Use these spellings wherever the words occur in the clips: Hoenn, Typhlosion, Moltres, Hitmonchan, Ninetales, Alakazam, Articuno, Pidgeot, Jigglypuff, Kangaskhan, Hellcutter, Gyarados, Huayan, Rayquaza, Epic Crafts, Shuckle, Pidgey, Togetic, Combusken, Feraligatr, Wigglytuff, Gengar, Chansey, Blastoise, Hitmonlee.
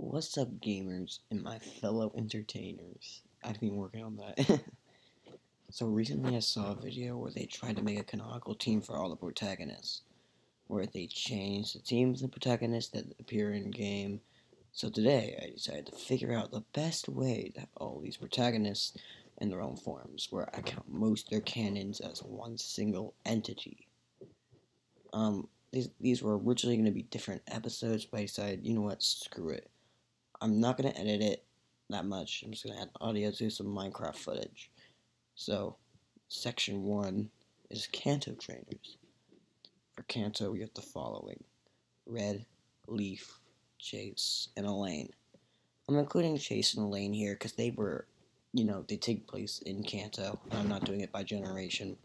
What's up, gamers and my fellow entertainers? I've been working on that. So recently I saw a video where they tried to make a canonical team for all the protagonists, where they changed the teams of the protagonists that appear in game. So today I decided to figure out the best way to have all these protagonists in their own forms, where I count most of their canons as one single entity. These were originally going to be different episodes, but I decided, you know what, screw it. I'm not going to edit it that much. I'm just going to add audio to some Minecraft footage. So, section 1 is Kanto trainers. For Kanto, we have the following: Red, Leaf, Chase, and Elaine. I'm including Chase and Elaine here because they were, you know, they take place in Kanto. I'm not doing it by generation.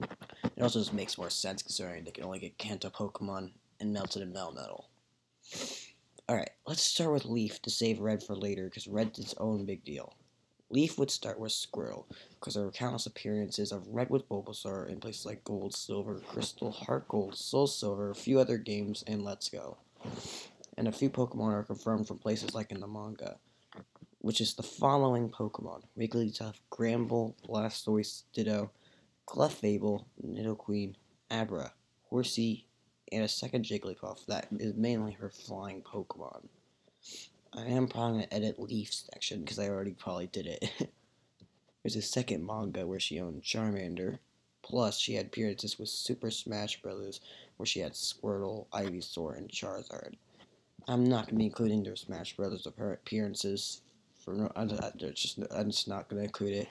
It also just makes more sense considering they can only get Kanto Pokemon and Melted and Melmetal. Alright, let's start with Leaf to save Red for later, because Red's its own big deal. Leaf would start with Squirtle, because there were countless appearances of Red with Bulbasaur in places like Gold, Silver, Crystal, Heart Gold, Soul Silver, a few other games, and Let's Go. And a few Pokemon are confirmed from places like in the manga, which is the following Pokemon: Wigglytuff, Gramble, Blastoise, Ditto, Clefable, Nidoqueen, Abra, Horsey, and a second Jigglypuff that is mainly her flying Pokemon. I am probably going to edit Leaf section because I already probably did it. There's a second manga where she owned Charmander, plus she had appearances with Super Smash Bros. Where she had Squirtle, Ivysaur, and Charizard. I'm not going to be including their Smash Bros. Of her appearances. I'm just not going to include it.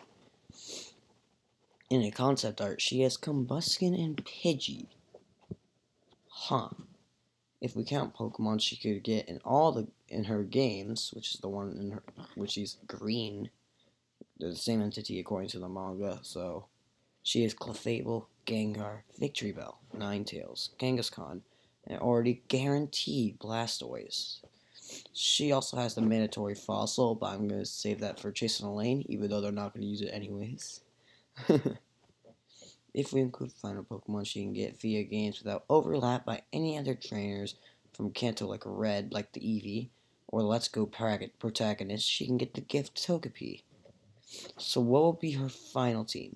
In a concept art, she has Combusken and Pidgey. Huh. If we count Pokemon she could get in all the in her games, which is the one in her, which is green, they're the same entity according to the manga, so she has Clefable, Gengar, Victreebel, Ninetales, Kangaskhan, and already guaranteed Blastoise. She also has the mandatory fossil, but I'm gonna save that for Chase and Elaine, even though they're not gonna use it anyways. If we include final Pokemon she can get via games without overlap by any other trainers from Kanto, like Red, like the Eevee, or Let's Go protagonist, she can get the gift Togepi. So what will be her final team?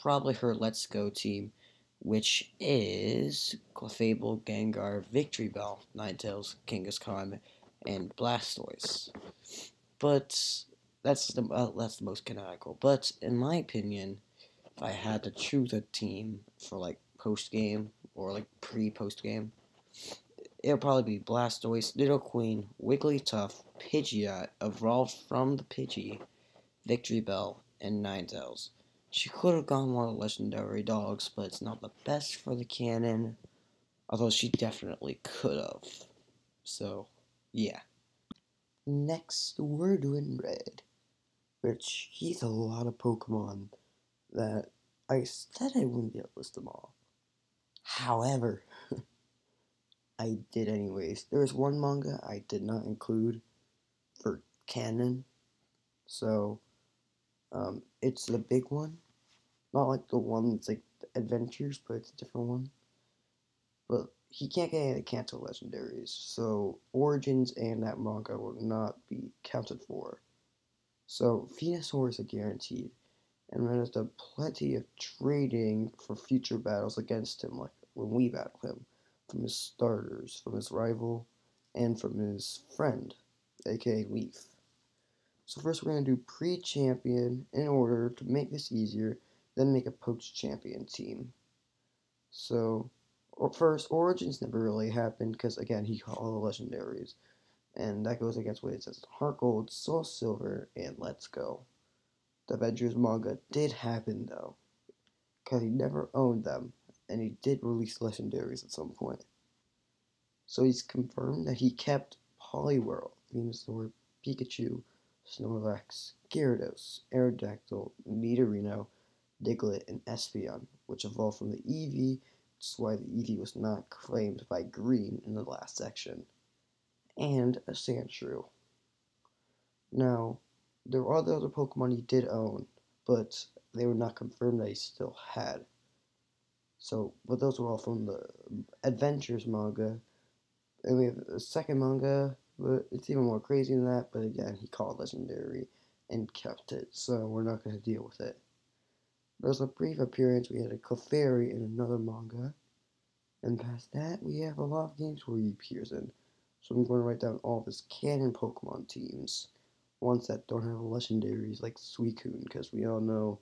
Probably her Let's Go team, which is Clefable, Gengar, Victreebel, Ninetales, Kangaskhan, and Blastoise. But that's the most canonical. But in my opinion, if I had to choose a team for like post-game or like pre-post-game, it'll probably be Blastoise, Nidoqueen, Wigglytuff, Pidgeot, evolved from the Pidgey, Victreebel, and Ninetales. She could have gone more legendary dogs, but it's not the best for the canon, although she definitely could have. So, yeah. Next, we're doing Red, which he's a lot of Pokemon that I said I wouldn't be able to list them all. However, I did anyways. There was one manga I did not include for canon, so it's the big one. Not like the one that's like Adventures, but it's a different one. But he can't get any of the Kanto legendaries, so Origins and that manga will not be counted for. So Venusaur is a guaranteed. And there's plenty of trading for future battles against him, like when we battle him, from his starters, from his rival, and from his friend, aka Leaf. So first we're going to do pre-champion in order to make this easier, then make a post-champion team. So, first, Origins never really happened, because again, he caught all the legendaries. And that goes against what it says: Heart Gold, Soul Silver, and Let's Go. The Avengers manga did happen though, because he never owned them, and he did release legendaries at some point. So he's confirmed that he kept Poliwhirl, Venusaur, Pikachu, Snorlax, Gyarados, Aerodactyl, Nidorino, Diglett, and Espeon, which evolved from the Eevee, which is why the Eevee was not claimed by Green in the last section, and a Sandshrew. Now, there are the other Pokemon he did own, but they were not confirmed that he still had. So, but those were all from the Adventures manga. And we have the second manga, But it's even more crazy than that. But again, he called legendary and kept it, so we're not going to deal with it. There was a brief appearance. We had a Clefairy in another manga. And past that, we have a lot of games where he appears in. So I'm going to write down all of his canon Pokemon teams. Ones that don't have legendaries like Suicune, because we all know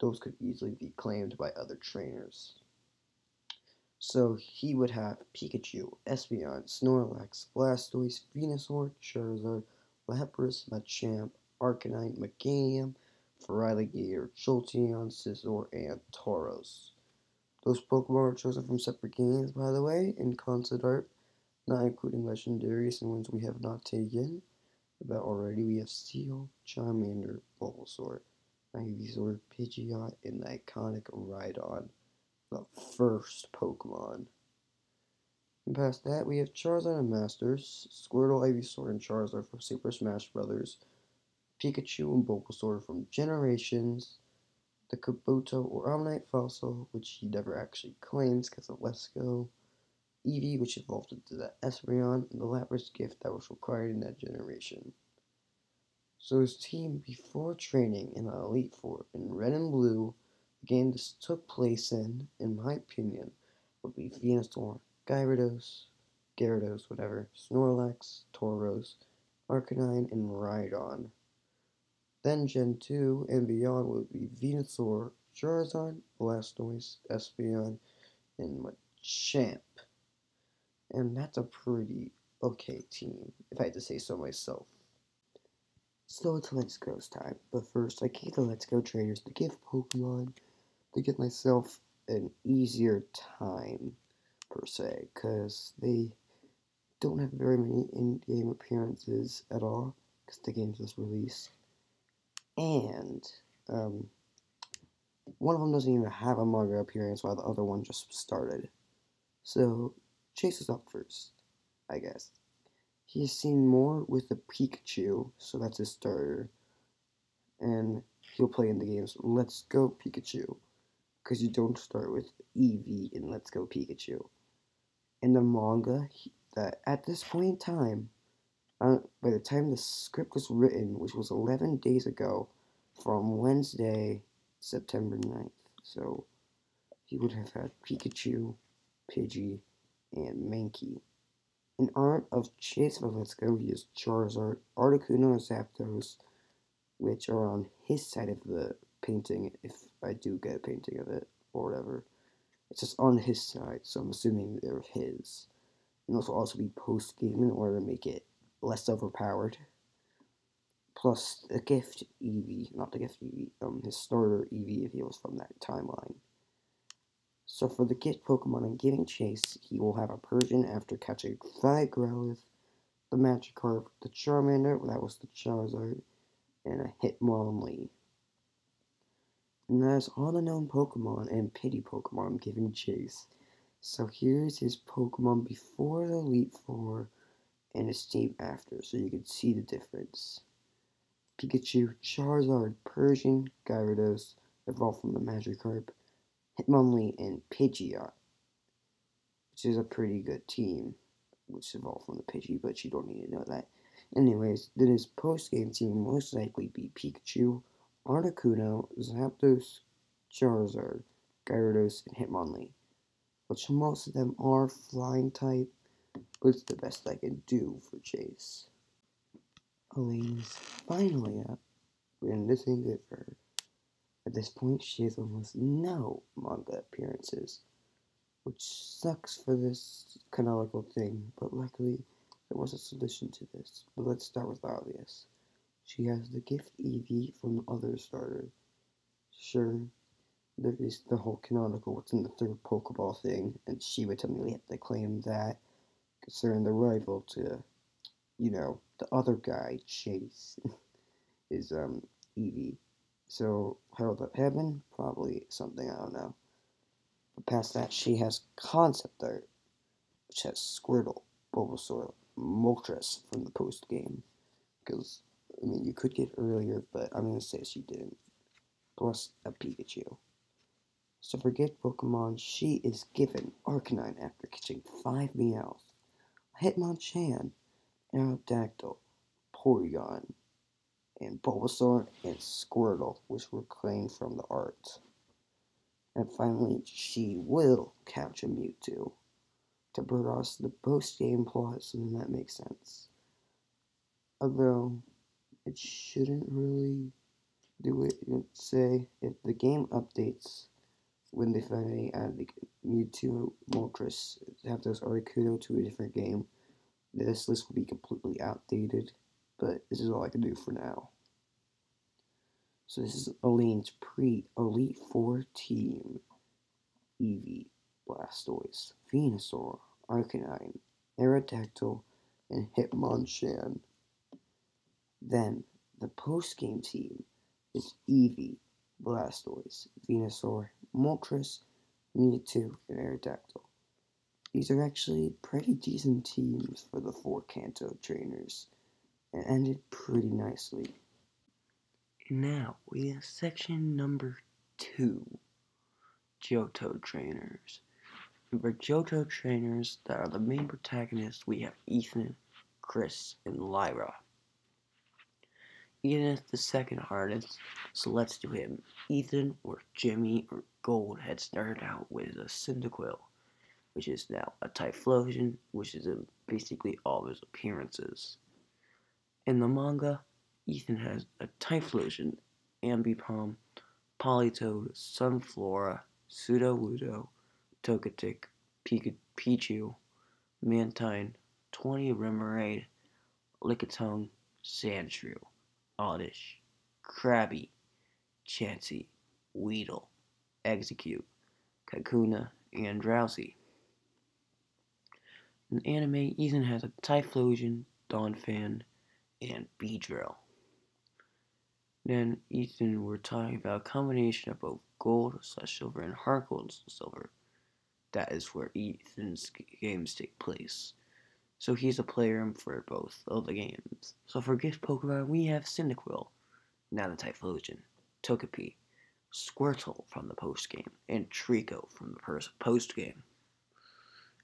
those could easily be claimed by other trainers. So he would have Pikachu, Espeon, Snorlax, Blastoise, Venusaur, Charizard, Lapras, Machamp, Arcanine, Meganium, Feraligatr, Jolteon, Scizor, and Tauros. Those Pokemon are chosen from separate games, by the way, in concept art, not including legendaries and ones we have not taken. About already, we have Seal, Charmander, Bulbasaur, Ivysaur, Pidgeot, and the iconic Rhydon, the first Pokemon. And past that, we have Charizard and Masters, Squirtle, Ivysaur, and Charizard from Super Smash Bros., Pikachu and Bulbasaur from Generations, the Kabuto or Omnite Fossil, which he never actually claims because of Let's Go, Eevee, which evolved into the Espeon, and the Lapras gift that was required in that generation. So his team, before training in the Elite Four in Red and Blue, the game this took place in my opinion, would be Venusaur, Gyarados, whatever, Snorlax, Tauros, Arcanine, and Rhydon. Then Gen 2 and beyond would be Venusaur, Charizard, Blastoise, Espeon, and Machamp. And that's a pretty okay team, if I had to say so myself. So it's Let's Go's time, but first I gave the Let's Go trainers to give Pokemon to get myself an easier time, per se, because they don't have very many in-game appearances at all, because the game's just released. And, one of them doesn't even have a manga appearance while the other one just started. So Chase is up first, I guess. He has seen more with the Pikachu, so that's his starter. And he'll play in the games Let's Go Pikachu, because you don't start with Eevee in Let's Go Pikachu. In the manga, that at this point in time, by the time the script was written, which was 11 days ago, from Wednesday, September 9th, so he would have had Pikachu, Pidgey, and Mankey. In art of Chase for Let's Go, he is Charizard, Articuno, and Zapdos, which are on his side of the painting, if I do get a painting of it, or whatever. It's just on his side, so I'm assuming they're his. And those will also be post-game in order to make it less overpowered. Plus, the gift Eevee, his starter Eevee, if he was from that timeline. So for the gift Pokemon I'm giving Chase, he will have a Persian after catching 5 Growlithe, the Magikarp, the Charmander, that was the Charizard, and a Hitmonlee. And that is all the known Pokemon and pity Pokemon I'm giving Chase. So here's his Pokemon before the Elite Four, and his team after, so you can see the difference. Pikachu, Charizard, Persian, Gyarados, evolved from the Magikarp, Hitmonlee, and Pidgeot, which is a pretty good team, which evolved from the Pidgey, but you don't need to know that. Anyways, then his post-game team will most likely be Pikachu, Articuno, Zapdos, Charizard, Gyarados, and Hitmonlee, which most of them are flying type, but it's the best I can do for Chase. Elaine's finally up, and this ain't good for her. At this point, she has almost no manga appearances, which sucks for this canonical thing, but luckily, there was a solution to this. But let's start with the obvious. She has the gift Eevee from the other starter. Sure, there is the whole canonical what's in the third Pokeball thing, and she would tell me we have to claim that, because they're in the rival to, you know, the other guy, Chase, is, Eevee. So, how did that happen? Probably something, I don't know. But past that, she has concept art, which has Squirtle, Bulbasaur, Moltres from the post-game. Because, I mean, you could get earlier, but I'm going to say she didn't. Plus, a Pikachu. So, for gift Pokemon, she is given Arcanine after catching 5 Meowth, Hitmonchan, Aerodactyl, Porygon, and Bulbasaur and Squirtle, which were claimed from the art. And finally, she will capture Mewtwo to bring us the post-game plot, so then that makes sense. Although, it shouldn't really do it, let's say, if the game updates when they finally add the Mewtwo Moltres, have those Articuno to a different game, this list will be completely outdated, but this is all I can do for now. So this is Elaine's pre-Elite Four team. Eevee, Blastoise, Venusaur, Arcanine, Aerodactyl, and Hitmonchan. Then, the post-game team is Eevee, Blastoise, Venusaur, Moltres, Mewtwo, and Aerodactyl. These are actually pretty decent teams for the four Kanto trainers, and ended pretty nicely. Now, we have section number 2, Johto trainers. And for Johto trainers that are the main protagonists, we have Ethan, Chris, and Lyra. Ethan is the second hardest, so let's do him. Ethan, or Jimmy, or Gold, had started out with a Cyndaquil, which is now a Typhlosion, which is in basically all of his appearances. In the manga, Ethan has a Typhlosion, Ambipom, Politoed, Sunflora, Sudowoodo, Togetic, Pikachu, Mantine, 20 Remoraid, Lickitung, Sandshrew, Oddish, Crabby, Chansey, Weedle, Execute, Kakuna, and Drowsy. In the anime, Ethan has a Typhlosion, Donphan, and Beedrill. Then Ethan, we're talking about a combination of both gold / silver and hard gold silver. That is where Ethan's games take place. So he's a player for both of the games. So for gift Pokemon, we have Cyndaquil, now the Typhlosion, Togepi, Squirtle from the post game, and Trico from the post game.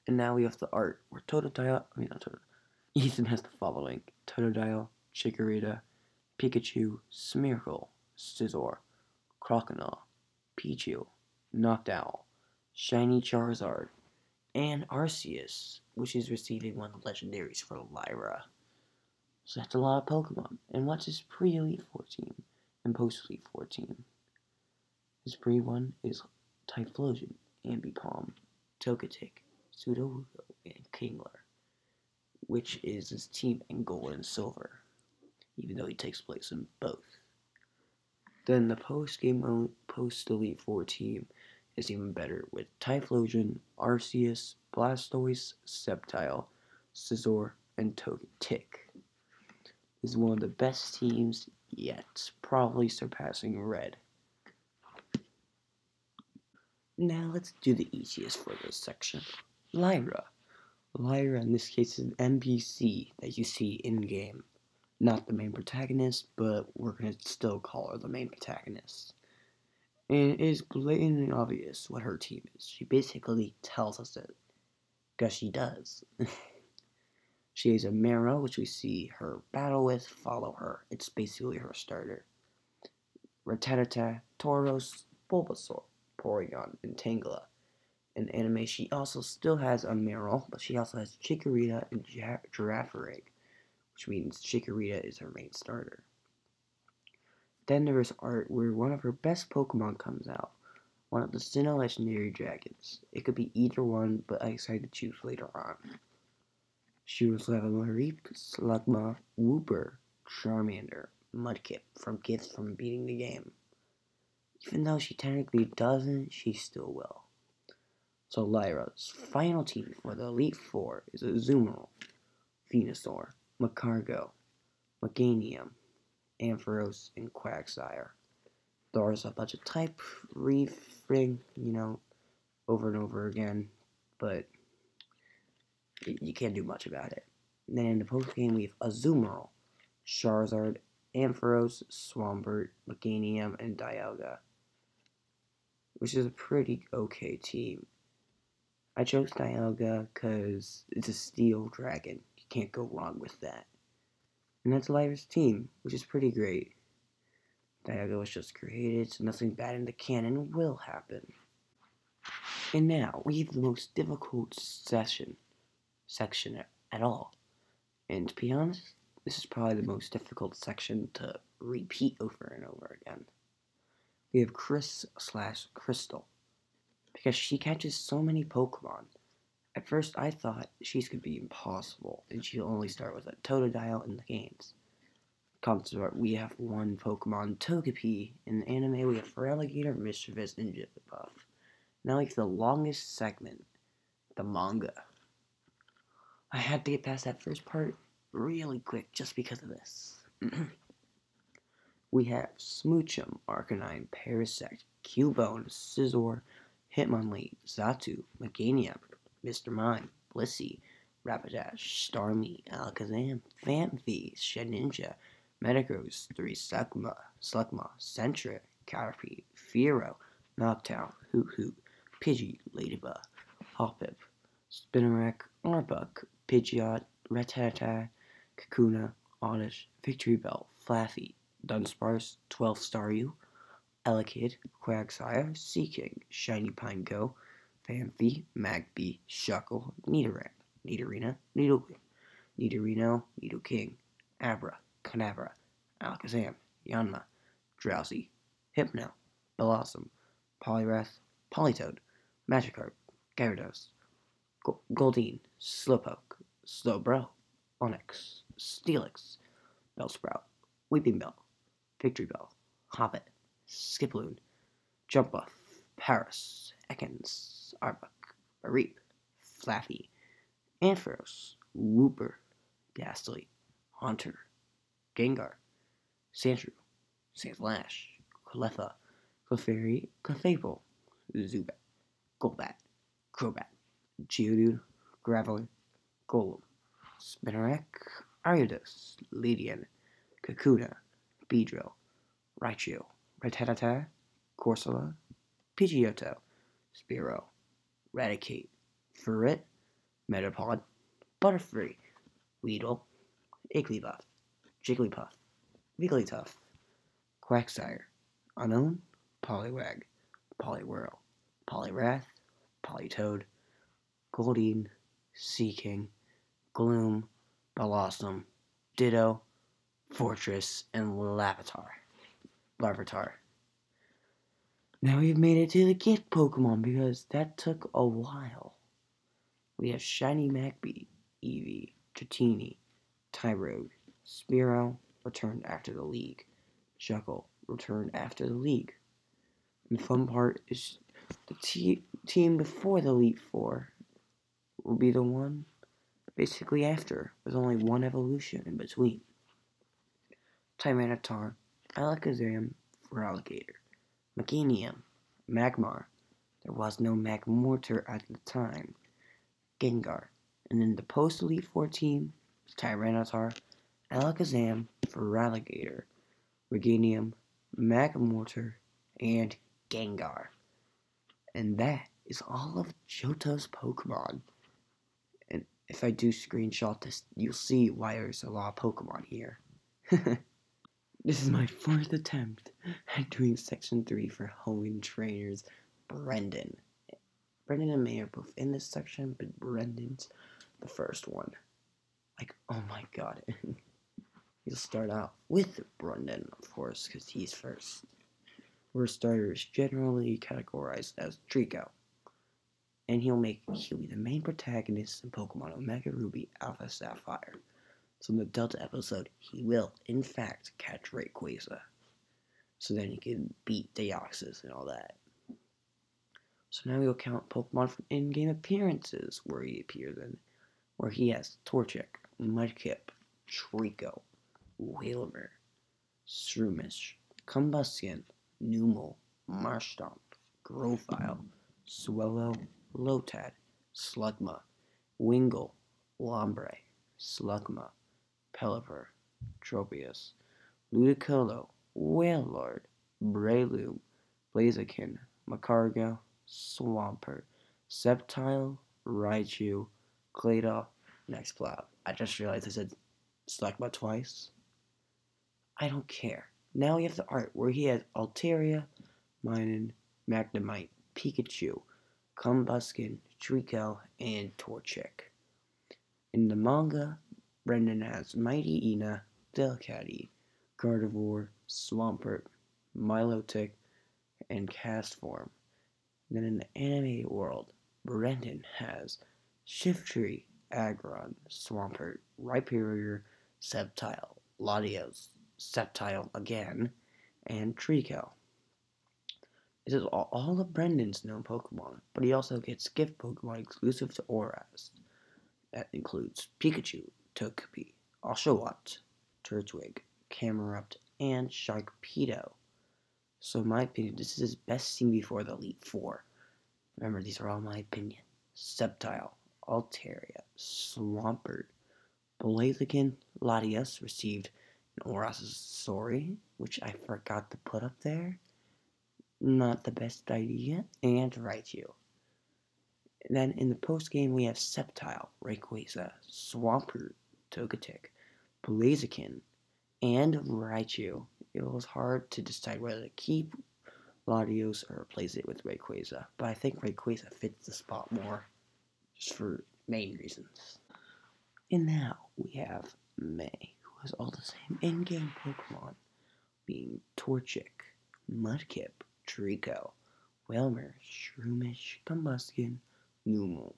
And now we have the art where Ethan has the following: Totodile, Chikorita, Pikachu, Smeargle, Scizor, Croconaw, Pichu, Noctowl, Shiny Charizard, and Arceus, which is receiving one of the legendaries for Lyra. So that's a lot of Pokemon. And what's his pre-Elite 14 and post-Elite 14? His pre-1 is Typhlosion, Ambipom, Togetic, Sudowoodo, and Kingler, which is his team in gold and silver, even though he takes place in both. Then the post-Elite 4 team is even better, with Typhlosion, Arceus, Blastoise, Sceptile, Scizor, and Togetic. This is one of the best teams yet, probably surpassing Red. Now let's do the easiest for this section, Lyra. Lyra in this case is an NPC that you see in-game. Not the main protagonist, but we're going to still call her the main protagonist. And it is blatantly obvious what her team is. She basically tells us it, because she does. She has a Mera, which we see her battle with, follow her. It's basically her starter. Rattata, Tauros, Bulbasaur, Porygon, and Tangela. In anime, she also still has a Meryl, but she also has Chikorita and Girafarig, which means Chikorita is her main starter. Then there is art where one of her best Pokemon comes out, one of the Sinnoh Legendary Dragons. It could be either one, but I decided to choose later on. She will have a Mareep, Slugma, Wooper, Charmander, Mudkip from gifts from beating the game. Even though she technically doesn't, she still will. So Lyra's final team for the Elite Four is Azumarill, Venusaur, Macargo, Meganium, Ampharos, and Quagsire. There's a bunch of type refing, over and over again, but you can't do much about it. And then in the post-game we have Azumarill, Charizard, Ampharos, Swampert, Meganium, and Dialga, which is a pretty okay team. I chose Dialga because it's a steel dragon. You Can't go wrong with that. And that's Liver's team, which is pretty great. Dialga was just created, so nothing bad in the canon will happen. And now, we have the most difficult section at all. And to be honest, this is probably the most difficult section to repeat over and over again. We have Chris/Crystal, because she catches so many Pokemon. At first I thought she's going to be impossible, and she'll only start with a Totodile in the games. Consort, we have one Pokemon, Togepi. In the anime, we have Feraligatr, Mischievous, and Jigglypuff. Now, like the longest segment, the manga. I had to get past that first part really quick just because of this. We have Smoochum, Arcanine, Parasect, Cubone, Scizor, Hitmonlee, Zatu, Meganium, Mr. Mime, Blissey, Rapidash, Starmie, Alakazam, Phanpy, Sheninja, Metagross, Slugma, Sentry, Caterpie, Fearow, Noctowl, Hoot-Hoot, Pidgey, Ladybug, Hoppip, Spinarak, Arbok, Pidgeot, Rattata, Kakuna, Oddish, Victreebel, Flaffy, Dunsparce, 12 Staryu, Elekid, Quagsire, Seaking, Shiny Pineco, Phanpy, Magpie, Shuckle, Nidorina, Nidorino, Nidoking, Abra, Kadabra, Alakazam, Yanma, Drowsy, Hypno, Blossom, Poliwrath, Politoed, Magikarp, Gyarados, Goldeen, Slowpoke, Slowbro, Onix, Steelix, Bellsprout, Weeping Bell, Victreebel, Hobbit, Skiploon, Jumpbuff, Paras, Ekans, Arbok, Mareep, Flaffy, Ampharos, Wooper, Gastly, Haunter, Gengar, Sandshrew, Sandslash, Cleffa, Clefairy, Clefable, Zubat, Golbat, Crobat, Geodude, Graveler, Golem, Spinarak, Ariados, Ledian, Kakuna, Beedrill, Raichu, Rattata, Corsola, Pidgeotto, Spearow, Raticate, Ferret, Metapod, Butterfree, Weedle, Igglybuff, Jigglypuff, Wigglytuff, Quagsire, Unknown, Poliwag, Poliwhirl, Poliwrath, Politoed, Goldeen, Seaking, Gloom, Blossom, Ditto, Fortress, and Larvitar. Now we've made it to the Gift Pokemon, because that took a while. We have Shiny Magpie, Eevee, Dratini, Tyrogue, Spearow, returned after the league. Shuckle, returned after the league. And the fun part is the team before the Elite Four will be the one basically after, with only one evolution in between. Tyranitar, Alakazam, Feraligatr, Meganium, Magmar, there was no Magmortar at the time, Gengar, and then the post-Elite Four team, Tyranitar, Alakazam, Feraligatr, Meganium, Magmortar, and Gengar. And that is all of Johto's Pokemon. And if I do screenshot this, you'll see why there's a lot of Pokemon here. This is my fourth attempt at doing Section 3 for Hoenn Trainers Brendan. Brendan and May are both in this section, but Brendan's the first one. Like, oh my god. He'll start off with Brendan, of course, because he's first. Worst starter is generally categorized as Trico. And he'll be the main protagonist in Pokemon Omega Ruby Alpha Sapphire. So in the Delta episode, he will, in fact, catch Rayquaza. So then he can beat Deoxys and all that. So now we'll count Pokemon from in-game appearances where he appears in. Where he has Torchic, Mudkip, Trico, Wailmer, Shroomish, Combusken, Numel, Marshtomp, Grovyle, Swellow, Lotad, Slugma, Wingull, Lombre, Slugma, Pelipper, Tropius, Ludicolo, Wailord, Breloom, Blaziken, Macargo, Swampert, Sceptile, Raichu, Claydol, Nextplow. I just realized I said Slackbot twice. I don't care. Now we have the art where he has Altaria, Minun, Magnemite, Pikachu, Combusken, Treecko, and Torchic. In the manga, Brendan has Mighty Ina, Delcatty, Gardevoir, Swampert, Milotic, and Castform. Then in the anime world, Brendan has Shiftry, Aggron, Swampert, Rhyperior, Sceptile, Latios, Sceptile again, and Treecko. This is all of Brendan's known Pokemon, but he also gets gift Pokemon exclusive to Oras. That includes Pikachu, Togepi, Oshawott, Turtwig, Camerupt, and Sharpedo. So in my opinion, this is his best seen before the Elite Four. Remember, these are all my opinion. Sceptile, Altaria, Swampert, Blaziken, Latias received an Orosauri, which I forgot to put up there. Not the best idea, and Raichu. And then in the post-game, we have Sceptile, Rayquaza, Swampert, Togetic, Blaziken, and Raichu. It was hard to decide whether to keep Latios or replace it with Rayquaza, but I think Rayquaza fits the spot more, just for main reasons. And now we have May, who has all the same in-game Pokemon, being Torchic, Mudkip, Treecko, Whelmer, Shroomish, Combusken, Numel,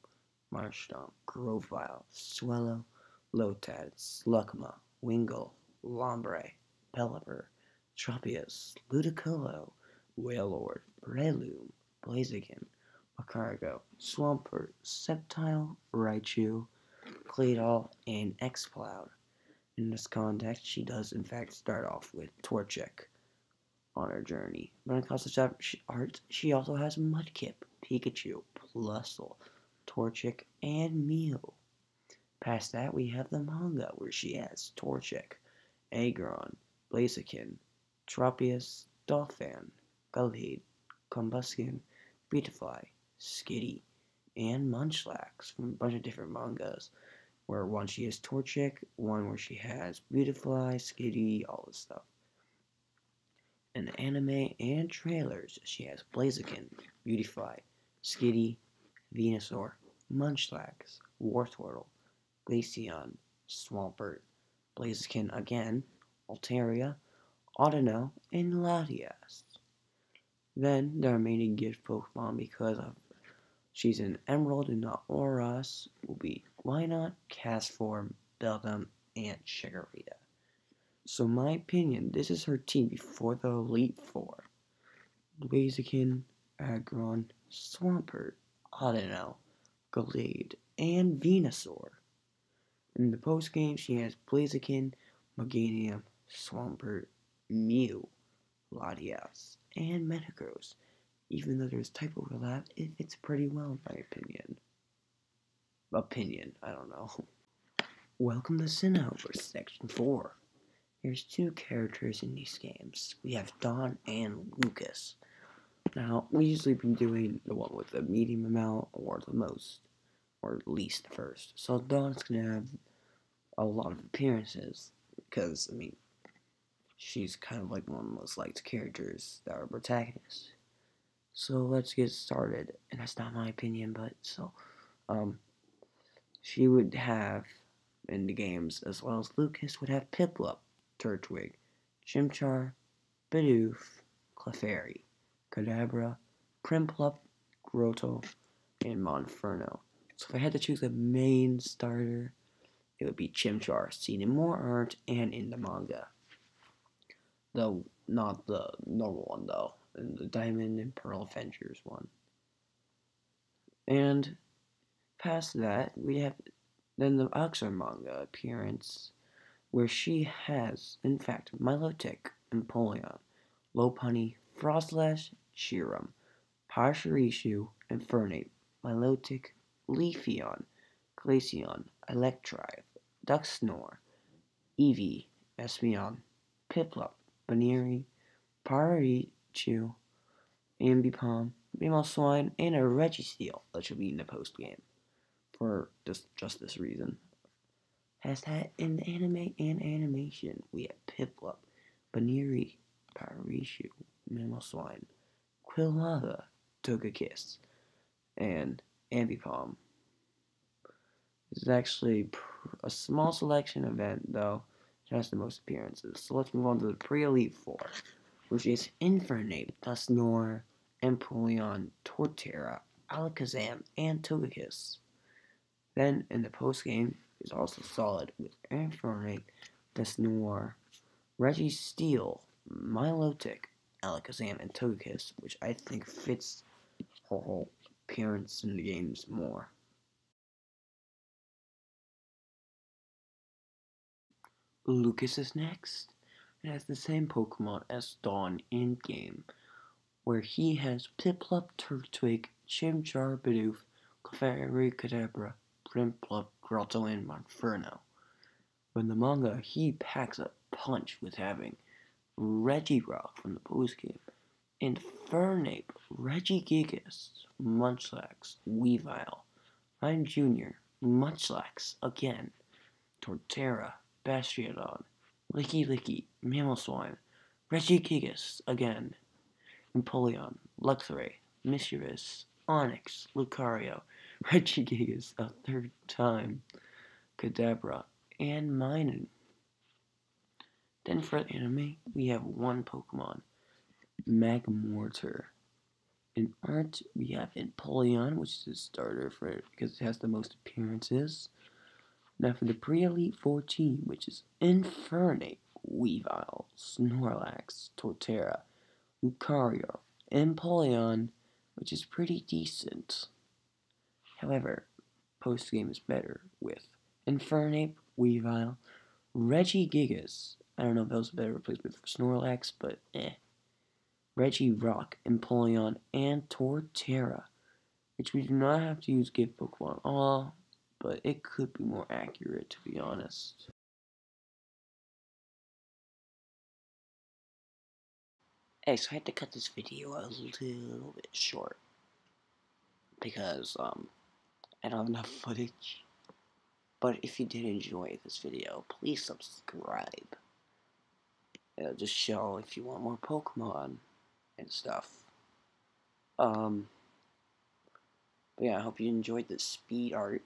Marshtomp, Grovyle, Swellow, Lotad, Slugma, Wingull, Lombre, Pelipper, Tropius, Ludicolo, Wailord, Breloom, Blaziken, Macargo, Swampert, Sceptile, Raichu, Claydol, and X-Cloud. In this context, she does in fact start off with Torchic on her journey. But in concept art, she also has Mudkip, Pikachu, Plusle, Torchic, and Mew. Past that, we have the manga, where she has Torchic, Aggron, Blaziken, Tropius, Dolphin, Gallade, Combusken, Beedifly, Skitty, and Munchlax from a bunch of different mangas, where one she has Torchic, one where she has Beedifly, Skitty, all this stuff. In the anime and trailers, she has Blaziken, Beautify, Skitty, Venusaur, Munchlax, Wartortle, Glaceon, Swampert, Blaziken again, Altaria, Audino, and Latias. Then, the remaining gift Pokemon, because of she's an Emerald and not Oras, will be Gwynot, Castform, Beldum, and Chikorita. So my opinion, this is her team before the Elite Four. Blaziken, Aggron, Swampert, Audino, Gallade, and Venusaur. In the post-game, she has Blaziken, Meganium, Swampert, Mew, Latias, and Metagross. Even though there's type overlap, it fits pretty well in my opinion. I don't know. Welcome to Sinnoh, Section 4. There's two characters in these games. We have Don and Lucas. Now, we usually been doing the one with the medium amount, or the most, or least first. So Don's gonna have a lot of appearances, because, I mean, she's kind of like one of the most liked characters that are protagonists. So let's get started, and that's not my opinion, but, she would have, in the games, as well as Lucas, would have Piplup, Turtwig, Chimchar, Bidoof, Clefairy, Kadabra, Primplup, Grotto, and Monferno. So if I had to choose a main starter, it would be Chimchar, seen in more art and in the manga. Though, not the normal one though, in the Diamond and Pearl Adventures one. And past that, we have then the Oxar manga appearance, where she has, in fact, Milotic, Empoleon, Lopunny, Frostlass, Cheerum, Parcheeshu, Infernape, Milotic, Leafeon, Glaceon, Electrive, Duxknoir, Eevee, Espeon, Piplup, Baneri, Pikachu, Ambipom, Mamoswine, and a Registeel that should be in the post game for just this reason. has had in the anime and animation. We have Piplup, Baneri, Pirishu, Mamoswine, Quilava, Togekiss, and Ambipom. This is actually a small selection event, though. Just the most appearances. So let's move on to the pre-Elite Four, which is Infernape, Dusknoir, Empoleon, Torterra, Alakazam, and Togekiss. Then, in the post-game, is also solid with Infernape, Dusknoir, Registeel, Milotic, Alakazam, and Togekiss, which I think fits her whole appearance in the games more. Lucas is next, and has the same Pokemon as Dawn in-game, where he has Piplup, Turtwig, Chimchar, Bidoof, Clefairy, Kadabra, Primplup, Grotto, and Monferno. But in the manga, he packs a punch with having Regirock from the postgame, Infernape, Regigigas, Munchlax, Weavile, Rhyme Jr., Munchlax again, Torterra, Bastiodon, Licky Licky, Mamoswine, Regigigas again, Empoleon, Luxray, Mischievous, Onix, Lucario, Regigigas a third time, Kadabra, and Minun. Then for the anime, we have one Pokemon, Magmortar. In art, we have Empoleon, which is a starter for it because it has the most appearances. Now for the pre-Elite 14, which is Infernape, Weavile, Snorlax, Torterra, Lucario, Empoleon, which is pretty decent. However, post-game is better with Infernape, Weavile, Regigigas. I don't know if that was a better replacement for Snorlax, but eh. Regirock, Empoleon, and Torterra, which we do not have to use Gift Pokemon at all. But it could be more accurate, to be honest. Hey, so I had to cut this video a little bit short because I don't have enough footage. But if you did enjoy this video, please subscribe. It'll just show if you want more Pokemon and stuff. But yeah, I hope you enjoyed the speed art.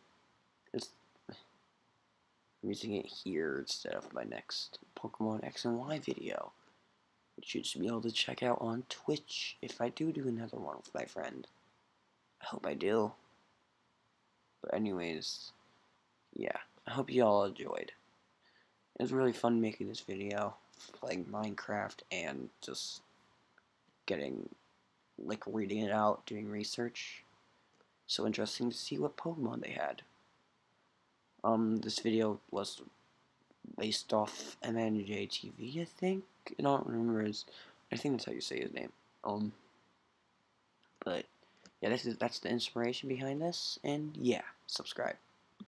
I'm using it here instead of my next Pokemon X and Y video, which you should be able to check out on Twitch if I do another one with my friend. I hope I do. But anyways, yeah, I hope you all enjoyed. It was really fun making this video, playing Minecraft and just getting, like, reading it out, doing research. So interesting to see what Pokemon they had. This video was based off MNJTV, I think. I don't remember his. I think that's how you say his name. But yeah, that's the inspiration behind this. And yeah, subscribe.